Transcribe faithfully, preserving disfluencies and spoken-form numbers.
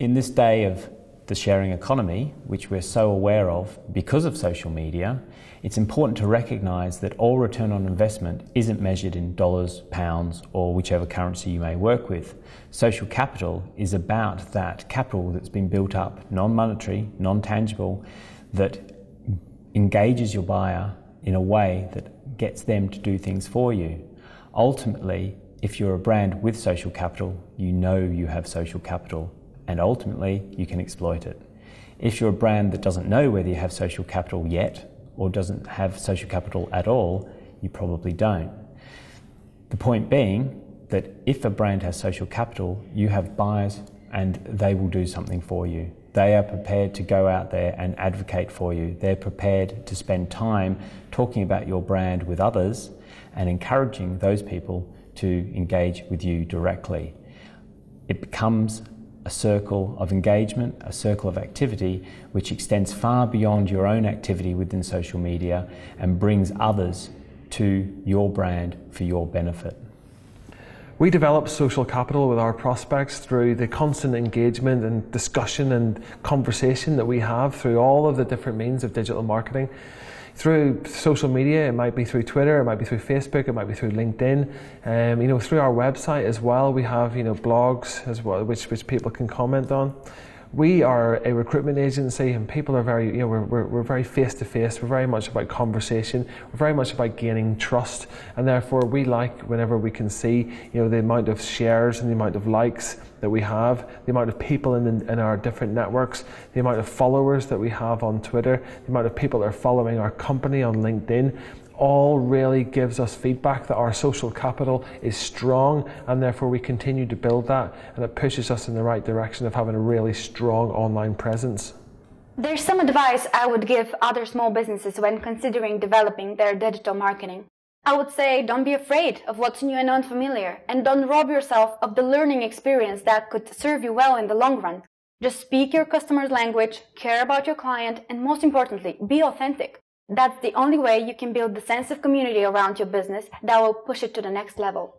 In this day of the sharing economy, which we're so aware of because of social media, it's important to recognise that all return on investment isn't measured in dollars, pounds, or whichever currency you may work with. Social capital is about that capital that's been built up, non-monetary, non-tangible, that engages your buyer in a way that gets them to do things for you. Ultimately, if you're a brand with social capital, you know you have social capital, and ultimately you can exploit it. If you're a brand that doesn't know whether you have social capital yet, or doesn't have social capital at all, you probably don't. The point being that if a brand has social capital, you have buyers and they will do something for you. They are prepared to go out there and advocate for you. They're prepared to spend time talking about your brand with others and encouraging those people to engage with you directly. It becomes a circle of engagement, a circle of activity, which extends far beyond your own activity within social media and brings others to your brand for your benefit. We develop social capital with our prospects through the constant engagement and discussion and conversation that we have through all of the different means of digital marketing. Through social media, it might be through Twitter, it might be through Facebook, it might be through LinkedIn. Um, you know, through our website as well, we have you know blogs as well, which which people can comment on. We are a recruitment agency, and people are very, you know, we're, we're, we're very face-to-face, we're very much about conversation, we're very much about gaining trust, and therefore we like whenever we can see, you know, the amount of shares and the amount of likes that we have, the amount of people in, the, in our different networks, the amount of followers that we have on Twitter, the amount of people that are following our company on LinkedIn, all really gives us feedback that our social capital is strong, and therefore we continue to build that, and it pushes us in the right direction of having a really strong online presence. There's some advice I would give other small businesses when considering developing their digital marketing. I would say don't be afraid of what's new and unfamiliar, and don't rob yourself of the learning experience that could serve you well in the long run. Just speak your customer's language, care about your client, and most importantly, be authentic. That's the only way you can build the sense of community around your business that will push it to the next level.